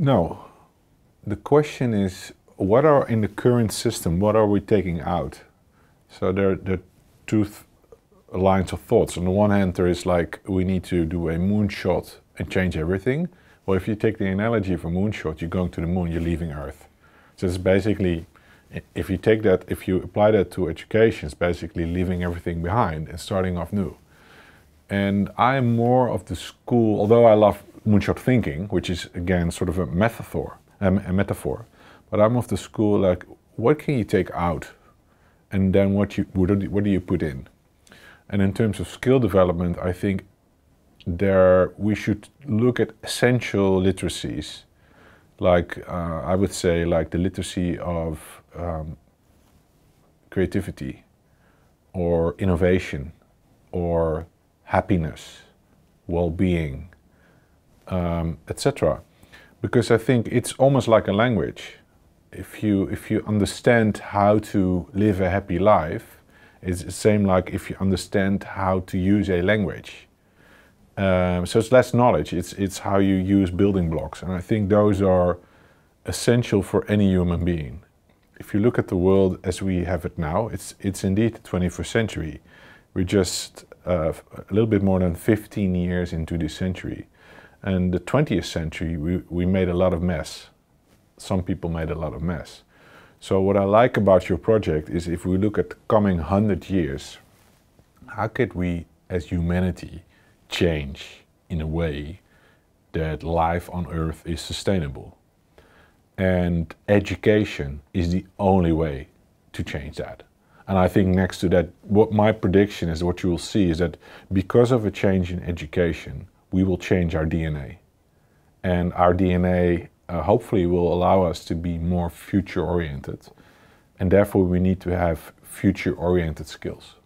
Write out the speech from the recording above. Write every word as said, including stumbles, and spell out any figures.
No. The question is, what are in the current system, what are we taking out? So there, there are two th lines of thoughts. On the one hand, there is like, we need to do a moonshot and change everything. Well, if you take the analogy of a moonshot, you're going to the moon, you're leaving Earth. So it's basically, if you take that, if you apply that to education, it's basically leaving everything behind and starting off new. And I'm more of the school, although I love moonshot thinking, which is again sort of a metaphor, um, a metaphor, but I'm of the school like, what can you take out? And then what you what do you put in? And in terms of skill development, I think there we should look at essential literacies, like uh, I would say like the literacy of um, creativity, or innovation, or happiness, well-being, um, et cetera. Because I think it's almost like a language. If you if you understand how to live a happy life, it's the same like if you understand how to use a language. Um, so it's less knowledge. It's it's how you use building blocks, and I think those are essential for any human being. If you look at the world as we have it now, it's it's indeed the twenty-first century. We're just uh, a little bit more than fifteen years into this century, and the twentieth century we we made a lot of mess. Some people made a lot of mess. So what I like about your project is if we look at the coming one hundred years, how could we as humanity change in a way that life on Earth is sustainable? And education is the only way to change that. And I think next to that, what my prediction is, what you will see is that because of a change in education, we will change our D N A. And our D N A Uh, hopefully will allow us to be more future-oriented, and therefore we need to have future-oriented skills.